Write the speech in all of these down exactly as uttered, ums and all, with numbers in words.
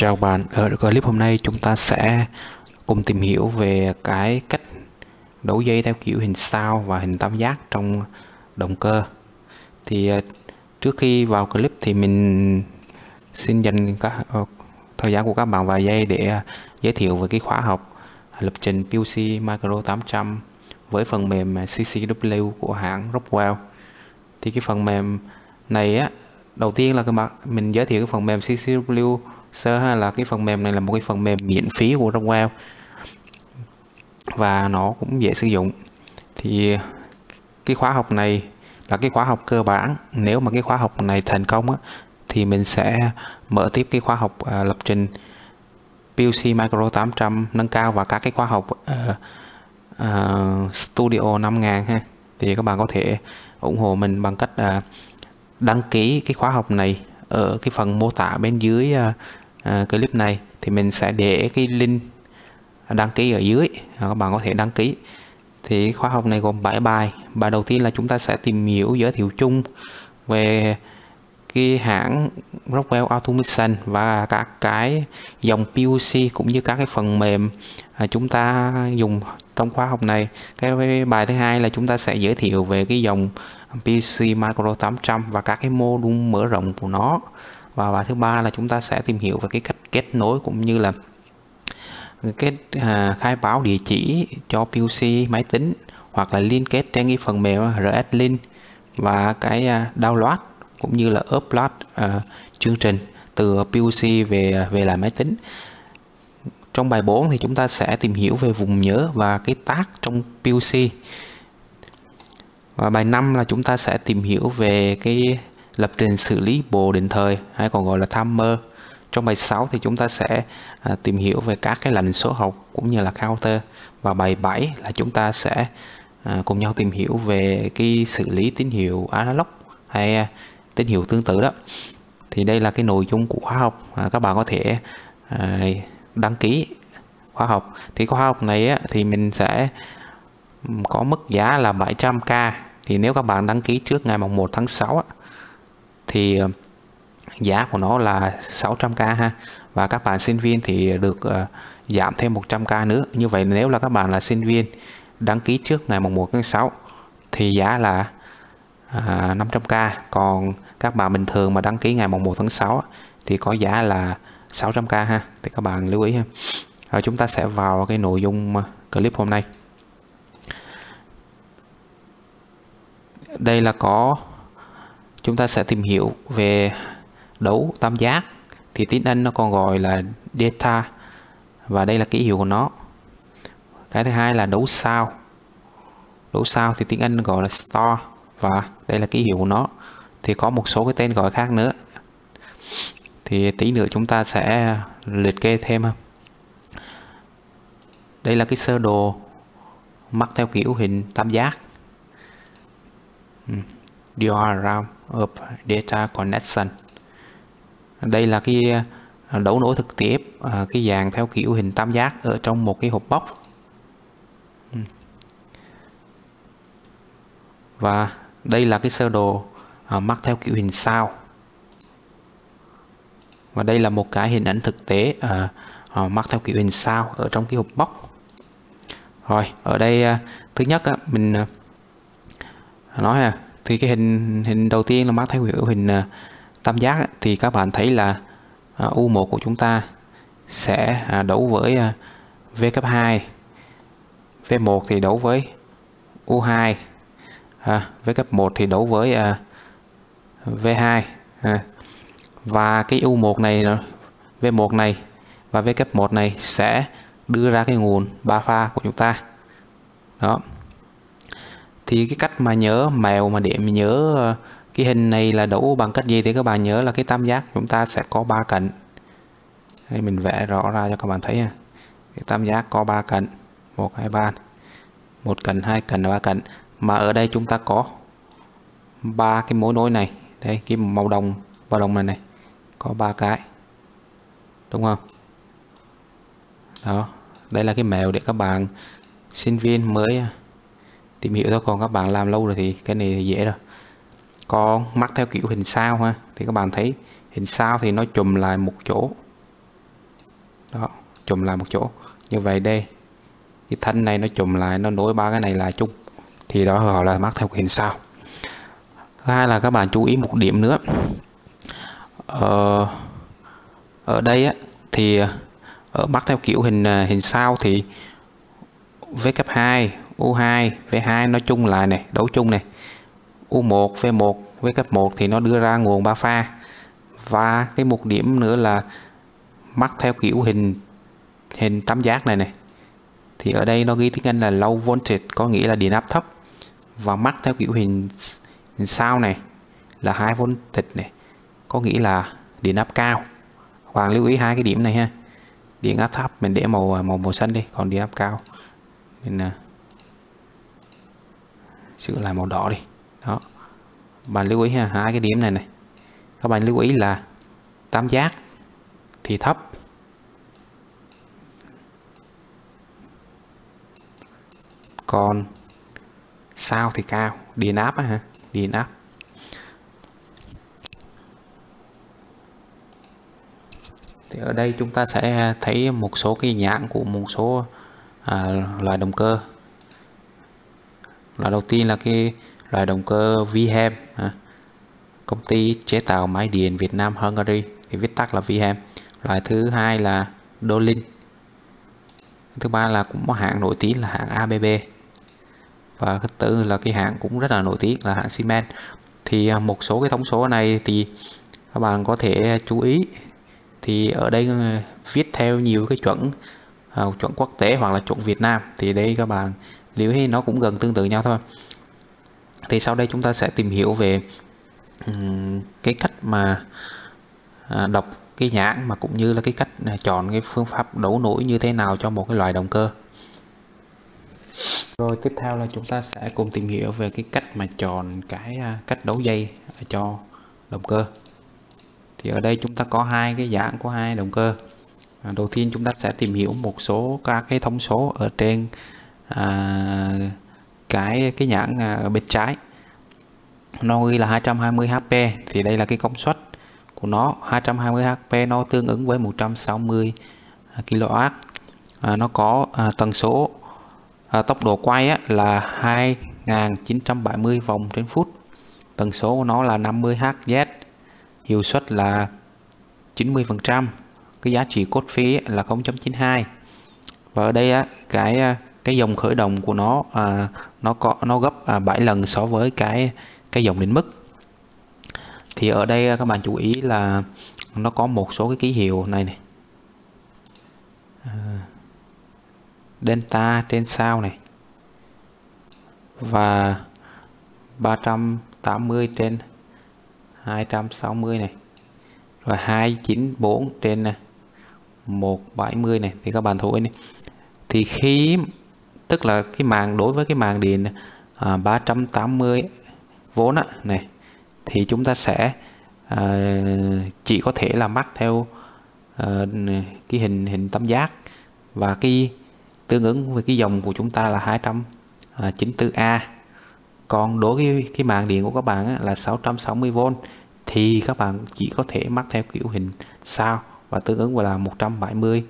Chào bạn, ở clip hôm nay chúng ta sẽ cùng tìm hiểu về cái cách đấu dây theo kiểu hình sao và hình tam giác trong động cơ. Thì trước khi vào clip thì mình xin dành các thời gian của các bạn vài giây để giới thiệu về cái khóa học lập trình pê lờ xê Micro tám trăm với phần mềm xê xê đắp liu của hãng Rockwell. Thì cái phần mềm này á, đầu tiên là các bạn mình giới thiệu cái phần mềm xê xê đắp liu sơ ha, là cái phần mềm này là một cái phần mềm miễn phí của Rockwell và nó cũng dễ sử dụng. Thì cái khóa học này là cái khóa học cơ bản. Nếu mà cái khóa học này thành công á, thì mình sẽ mở tiếp cái khóa học à, lập trình pê lờ xê Micro tám trăm nâng cao và các cái khóa học à, à, Studio năm nghìn ha. Thì các bạn có thể ủng hộ mình bằng cách à, đăng ký cái khóa học này ở cái phần mô tả bên dưới uh, uh, clip này. Thì mình sẽ để cái link đăng ký ở dưới, à, các bạn có thể đăng ký. Thì khóa học này gồm bảy bài. Bài đầu tiên là chúng ta sẽ tìm hiểu giới thiệu chung về cái hãng Rockwell Automation và các cái dòng pê lờ xê cũng như các cái phần mềm chúng ta dùng trong khóa học này. Cái bài thứ hai là chúng ta sẽ giới thiệu về cái dòng pê lờ xê Micro tám trăm và các cái mô đun mở rộng của nó. Và bài thứ ba là chúng ta sẽ tìm hiểu về cái cách kết nối cũng như là cái khai báo địa chỉ cho pê lờ xê máy tính hoặc là liên kết trên cái phần mềm R S Link và cái download cũng như là upload uh, chương trình từ pê lờ xê về về lại máy tính. Trong bài bốn thì chúng ta sẽ tìm hiểu về vùng nhớ và cái tag trong pê lờ xê. Và bài năm là chúng ta sẽ tìm hiểu về cái lập trình xử lý bộ định thời hay còn gọi là timer. Trong bài sáu thì chúng ta sẽ uh, tìm hiểu về các cái lệnh số học cũng như là counter. Và bài bảy là chúng ta sẽ uh, cùng nhau tìm hiểu về cái xử lý tín hiệu analog hay uh, tín hiệu tương tự đó. Thì đây là cái nội dung của khóa học. À, các bạn có thể à, đăng ký khóa học. Thì khóa học này á, thì mình sẽ có mức giá là bảy trăm k. Thì nếu các bạn đăng ký trước ngày mùng một tháng sáu á, thì giá của nó là sáu trăm k ha. Và các bạn sinh viên thì được à, giảm thêm một trăm k nữa. Như vậy nếu là các bạn là sinh viên đăng ký trước ngày mùng một tháng sáu thì giá là À, năm trăm k, còn các bạn bình thường mà đăng ký ngày mùng một tháng sáu thì có giá là sáu trăm k ha. Thì các bạn lưu ý ha. Rồi chúng ta sẽ vào cái nội dung clip hôm nay. Đây là có chúng ta sẽ tìm hiểu về đấu tam giác, thì tiếng Anh nó còn gọi là delta và đây là ký hiệu của nó. Cái thứ hai là đấu sao. Đấu sao thì tiếng Anh gọi là star và đây là ký hiệu của nó. Thì có một số cái tên gọi khác nữa, thì tí nữa chúng ta sẽ liệt kê thêm. Đây là cái sơ đồ mắc theo kiểu hình tam giác. Diagram of data connection. Đây là cái đấu nối thực tiếp, cái dạng theo kiểu hình tam giác ở trong một cái hộp bóc. Và đây là cái sơ đồ à, mắc theo kiểu hình sao. Và đây là một cái hình ảnh thực tế à, à, mắc theo kiểu hình sao ở trong cái hộp box. Rồi, ở đây à, thứ nhất á, mình à, nói à, thì cái hình hình đầu tiên là mắc theo kiểu hình à, tam giác á, thì các bạn thấy là à, U một của chúng ta sẽ à, đấu với à, vê hai. vê một thì đấu với U hai. À, vê một thì đấu với à, vê hai à. Và cái U một này, vê một này và vê một này sẽ đưa ra cái nguồn ba pha của chúng ta đó. Thì cái cách mà nhớ mèo mà để mình nhớ à, cái hình này là đấu bằng cách gì thì các bạn nhớ là cái tam giác chúng ta sẽ có ba cạnh. Đây mình vẽ rõ ra cho các bạn thấy ha. Cái tam giác có ba cạnh, một hai ba, một cạnh, hai cạnh, ba cạnh. Mà ở đây chúng ta có ba cái mối nối này, đây cái màu đồng màu đồng này này có ba cái, đúng không? Đó, đây là cái mẹo để các bạn sinh viên mới tìm hiểu thôi, còn các bạn làm lâu rồi thì cái này dễ rồi. Còn mắc theo kiểu hình sao ha, thì các bạn thấy hình sao thì nó chùm lại một chỗ đó, chùm lại một chỗ. Như vậy đây thì thanh này nó chùm lại, nó nối ba cái này lại chung, thì đó họ là mắc theo hình sao. Thứ hai là các bạn chú ý một điểm nữa, ờ, ở đây á, thì ở mắc theo kiểu hình hình sao thì vê hai, u hai, vê hai nó chung lại này, đấu chung này, u một, vê một, vê một thì nó đưa ra nguồn ba pha. Và cái một điểm nữa là mắc theo kiểu hình hình tam giác này này, thì ở đây nó ghi tiếng Anh là low voltage, có nghĩa là điện áp thấp. Và mắc theo kiểu hình, hình sao này là high voltage này, có nghĩa là điện áp cao. Và lưu ý hai cái điểm này ha, điện áp thấp mình để màu màu màu xanh đi, còn điện áp cao mình uh, sửa lại màu đỏ đi. Đó, bạn lưu ý ha, hai cái điểm này này các bạn lưu ý là tam giác thì thấp, còn sao thì cao, điện áp á hả, điện áp. Thì ở đây chúng ta sẽ thấy một số cái nhãn của một số à, loại động cơ. Loại đầu tiên là cái loại động cơ vê hát a em, à, công ty chế tạo máy điện Việt Nam Hungary, thì viết tắt là vê hát a em. Loại thứ hai là Dolin. Thứ ba là cũng có hãng nổi tiếng là hãng a bê bê. Và thứ tư là cái hãng cũng rất là nổi tiếng là hãng Siemens. Thì một số cái thông số này thì các bạn có thể chú ý. Thì ở đây viết theo nhiều cái chuẩn à, chuẩn quốc tế hoặc là chuẩn Việt Nam, thì đây các bạn lưu ý nó cũng gần tương tự nhau thôi. Thì sau đây chúng ta sẽ tìm hiểu về um, cái cách mà à, đọc cái nhãn, mà cũng như là cái cách à, chọn cái phương pháp đấu nối như thế nào cho một cái loại động cơ. Rồi tiếp theo là chúng ta sẽ cùng tìm hiểu về cái cách mà chọn cái à, cách đấu dây cho động cơ. Thì ở đây chúng ta có hai cái dạng của hai động cơ. À, đầu tiên chúng ta sẽ tìm hiểu một số các cái thông số ở trên à, cái cái nhãn à, ở bên trái. Nó ghi là hai trăm hai mươi hp, thì đây là cái công suất của nó. Hai trăm hai mươi hp nó tương ứng với một trăm sáu mươi ki lô oát. À, nó có à, tần số à, tốc độ quay á, là hai nghìn chín trăm bảy mươi vòng trên phút. Tần số của nó là năm mươi héc, hiệu suất là chín mươi phần trăm, cái giá trị cốt phí là không chấm chín hai. Và ở đây á, cái cái dòng khởi động của nó à, nó có nó gấp à, bảy lần so với cái cái dòng định mức. Thì ở đây các bạn chú ý là nó có một số cái ký hiệu này này, à, delta trên sao này, và ba trăm tám mươi trên hai trăm sáu mươi này, rồi hai chín bốn trên một bảy mươi này. Thì các bạn thổi này, thì khi tức là cái màng đối với cái màng điện à, ba trăm tám mươi vôn á này, thì chúng ta sẽ à, chỉ có thể là mắc theo à, cái hình hình tam giác, và cái tương ứng với cái dòng của chúng ta là hai trăm chín mươi tư a. Còn đối với cái mạng điện của các bạn á, là sáu trăm sáu mươi vôn, thì các bạn chỉ có thể mắc theo kiểu hình sao, và tương ứng với là một trăm bảy mươi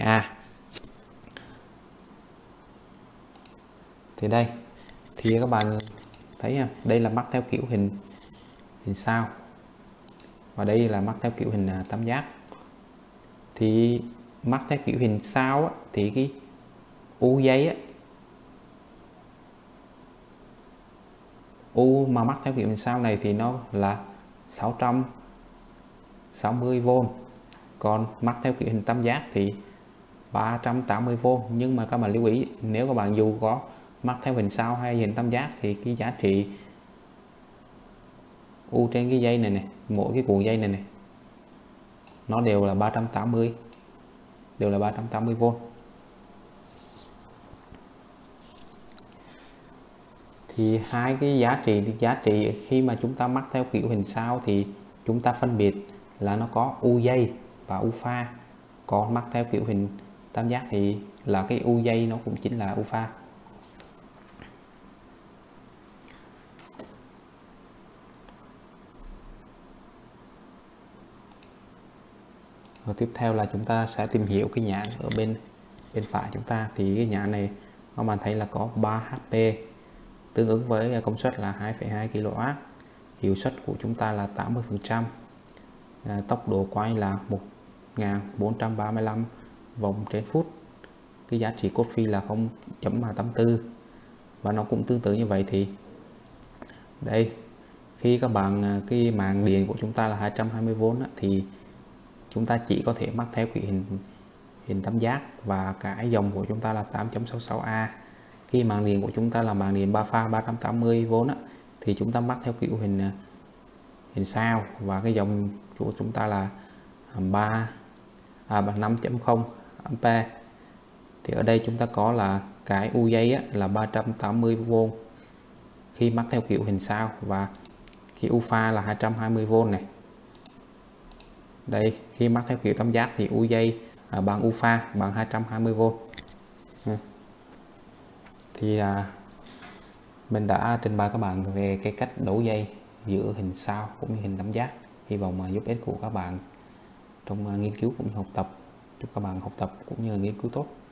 a. Thì đây, thì các bạn thấy đây là mắc theo kiểu hình hình sao, và đây là mắc theo kiểu hình tam giác. Thì mắc theo kiểu hình sao á, thì cái u dây á, U mà mắc theo kiểu hình sao này thì nó là sáu trăm sáu mươi vôn. Còn mắc theo kiểu hình tam giác thì ba trăm tám mươi vôn. Nhưng mà các bạn lưu ý, nếu các bạn dù có mắc theo hình sao hay hình tam giác thì cái giá trị U trên cái dây này này, mỗi cái cuộn dây này này, nó đều là ba trăm tám mươi, đều là ba trăm tám mươi vôn. Thì hai cái giá trị giá trị khi mà chúng ta mắc theo kiểu hình sao thì chúng ta phân biệt là nó có u dây và u pha. Còn mắc theo kiểu hình tam giác thì là cái u dây nó cũng chính là u pha. Và tiếp theo là chúng ta sẽ tìm hiểu cái nhãn ở bên bên phải chúng ta. Thì cái nhãn này các bạn thấy là có ba HP, tương ứng với công suất là hai phẩy hai ki lô oát, hiệu suất của chúng ta là tám mươi phần trăm, tốc độ quay là một nghìn bốn trăm ba mươi lăm vòng trên phút, cái giá trị cốt phi là không chấm ba tám tư. Và nó cũng tương tự như vậy. Thì đây, khi các bạn cái mạng điện của chúng ta là hai trăm hai mươi vôn thì chúng ta chỉ có thể mắc theo cái hình hình tam giác, và cái dòng của chúng ta là tám chấm sáu sáu A. Khi mạng điện của chúng ta là mạng điện ba pha ba trăm tám mươi vôn thì chúng ta mắc theo kiểu hình hình sao, và cái dòng của chúng ta là năm chấm không ampere. Thì ở đây chúng ta có là cái u dây á, là ba trăm tám mươi vôn khi mắc theo kiểu hình sao, và khi u pha là hai trăm hai mươi vôn này. Đây, khi mắc theo kiểu tam giác thì u dây à, bằng u pha bằng hai trăm hai mươi vôn. Thì à, mình đã trình bày các bạn về cái cách đấu dây giữa hình sao cũng như hình tam giác. Hy vọng mà giúp ích của các bạn trong nghiên cứu cũng như học tập. Chúc các bạn học tập cũng như nghiên cứu tốt.